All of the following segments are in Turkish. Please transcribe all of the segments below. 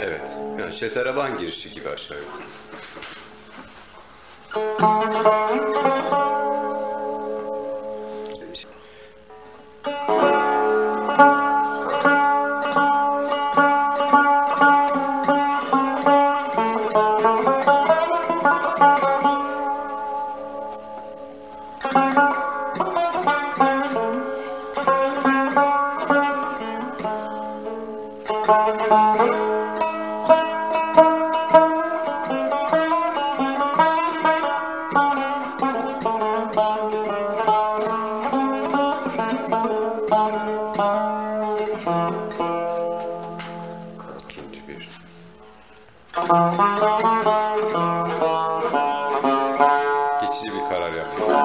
Evet, yani şeteraban girişi gibi aşağı yukarı. Geçici bir karar yapıyorum.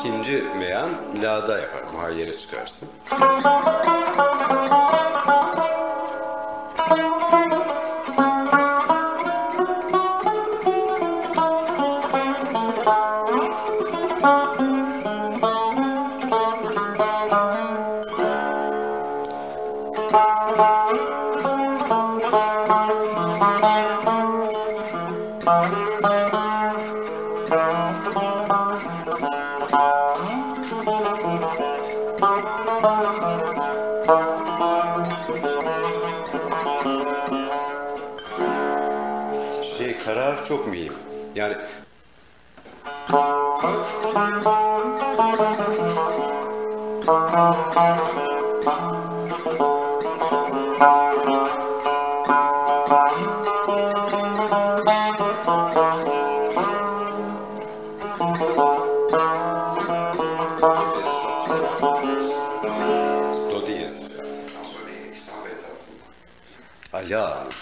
İkinci meyan la'da yapar, muhayyere çıkarsın. Karar çok mühim. Yani do diyez zaten. Ala.